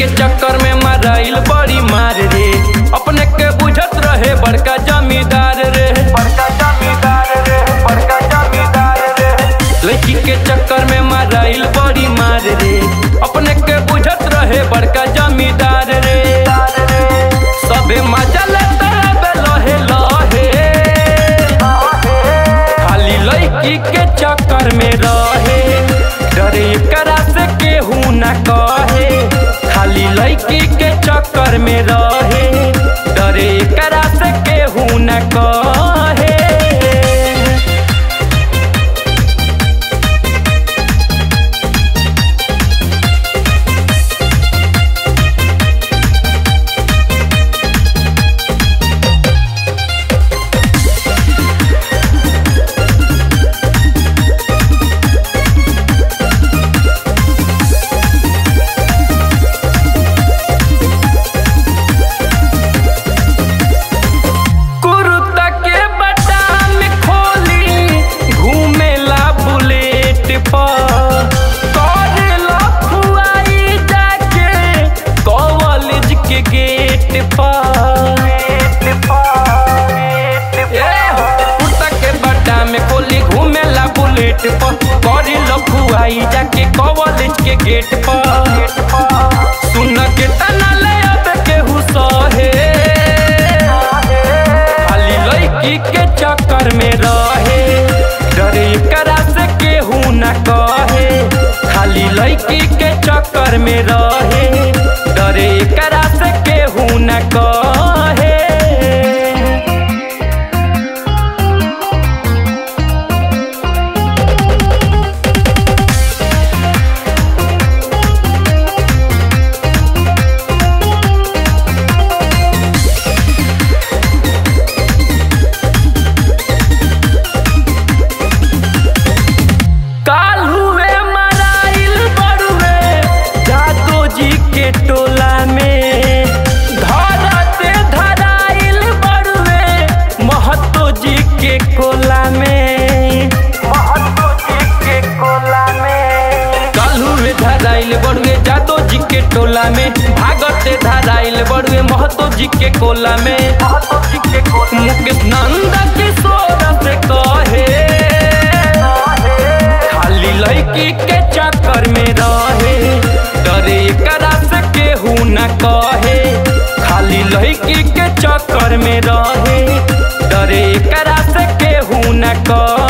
के चक्कर में मराइल बड़ी मार रे, अपने के बुझत रहे बड़का जमींदार रे, बड़का जमींदार रे, बड़का जमींदार रे। लड़की के चक्कर में मराइल बड़ी मार रे, अपने के बुझत रहे बड़का जमींदार रे। सबे मजा लेता है बेलोहे लोहे, खाली लड़की के चक्कर में रहे, डरे करा से केहू ना कहे। खाली लड़की के चक्कर में रहे, डरे करा से केहू ना कहे। जाके कॉलेज के गेट पर सुन के तना ले केहू सहे। खाली लड़की के चक्कर में रहे, डरे करा से केहू ना कहे। खाली लड़की के चक्कर में रहे, डरे करा से केहू ना कहे। जादो जी के टोला में भागते धाराइल बड़ुए, महतो जी के कोला में मुकेश नंदा के सोरा से कहे। खाली लड़की के चक्कर में रहे, डरे करा से केहू ना कहे। खाली लड़की के चक्कर में रहे, डरे करा से केहू ना कहे।